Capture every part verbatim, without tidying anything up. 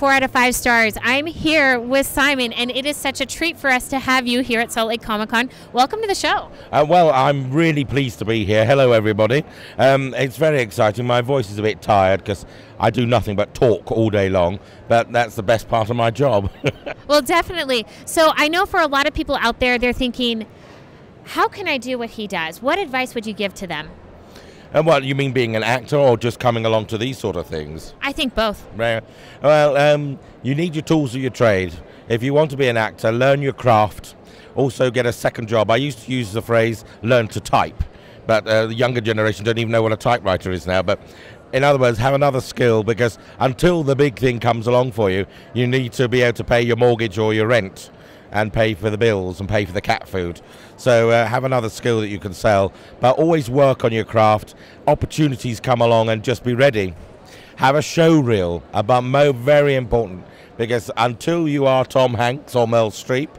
four out of five stars. I'm here with Simon, and it is such a treat for us to have you here at Salt Lake Comic Con. Welcome to the show. Uh, well, I'm really pleased to be here. Hello, everybody. Um, it's very exciting. My voice is a bit tired because I do nothing but talk all day long, but that's the best part of my job. Well, definitely. So I know for a lot of people out there, they're thinking, how can I do what he does? What advice would you give to them? And what, you mean being an actor or just coming along to these sort of things? I think both. Well, um, you need your tools of your trade. If you want to be an actor, learn your craft. Also get a second job. I used to use the phrase, learn to type. But uh, the younger generation don't even know what a typewriter is now. But in other words, have another skill, because until the big thing comes along for you, you need to be able to pay your mortgage or your rent, and pay for the bills and pay for the cat food. So uh, have another skill that you can sell, but always work on your craft. Opportunities come along and just be ready. Have a show reel, about mo very important, because until you are Tom Hanks or Meryl Streep,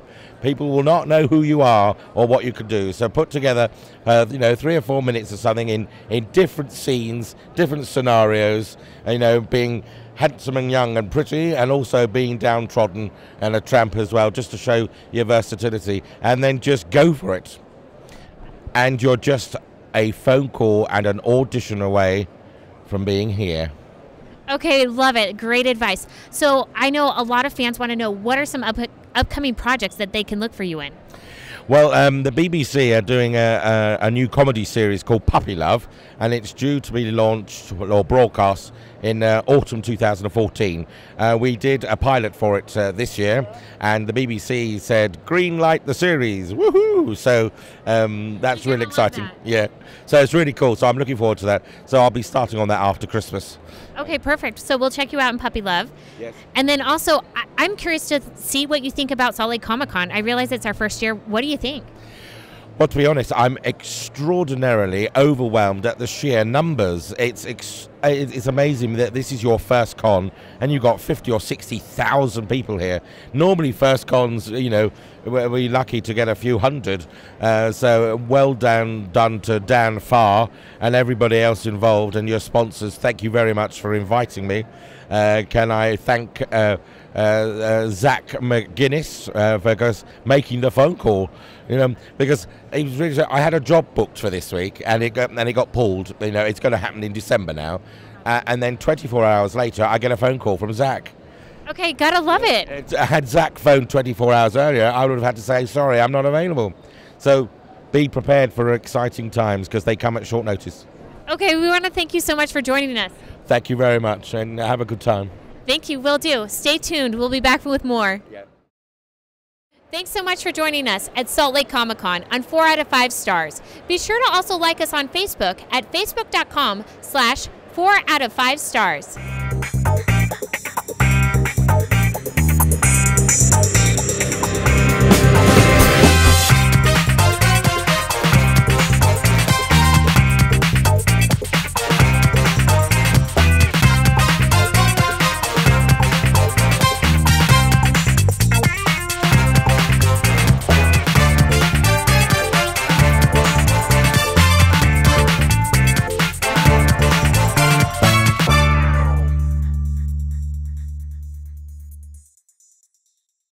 people will not know who you are or what you could do. So put together uh, you know, three or four minutes or something in, in different scenes, different scenarios, you know, being handsome and young and pretty, and also being downtrodden and a tramp as well, just to show your versatility, and then just go for it. And you're just a phone call and an audition away from being here. Okay, love it. Great advice. So I know a lot of fans want to know, what are some up upcoming projects that they can look for you in? Well, um, the B B C are doing a, a, a new comedy series called Puppy Love, and it's due to be launched or broadcast in uh, autumn two thousand fourteen. Uh, we did a pilot for it uh, this year, and the B B C said, green light the series, woohoo! So um, that's really exciting. That. Yeah, so it's really cool. So I'm looking forward to that. So I'll be starting on that after Christmas. Okay, perfect. So we'll check you out in Puppy Love. Yes. And then also, I I'm curious to see what you think about Salt Lake Comic Con. I realize it's our first year. What do you think? Well, to be honest, I'm extraordinarily overwhelmed at the sheer numbers. It's ex it's amazing that this is your first con and you've got fifty or sixty thousand people here. Normally first cons, you know, we're lucky to get a few hundred. Uh, so well done, done to Dan Farr and everybody else involved and your sponsors. Thank you very much for inviting me. Uh, can I thank uh, uh, uh, Zach McGuinness uh, for making the phone call? You know, because it was really, I had a job booked for this week, and it got, and it got pulled. You know, it's going to happen in December now, uh, and then twenty-four hours later, I get a phone call from Zach. Okay, gotta love it. It's, had Zach phoned twenty-four hours earlier, I would have had to say, sorry, I'm not available. So be prepared for exciting times, because they come at short notice. Okay, we want to thank you so much for joining us. Thank you very much, and have a good time. Thank you, will do. Stay tuned. We'll be back with more. Yeah. Thanks so much for joining us at Salt Lake Comic Con on four out of five stars. Be sure to also like us on Facebook at facebook dot com slash four out of five stars.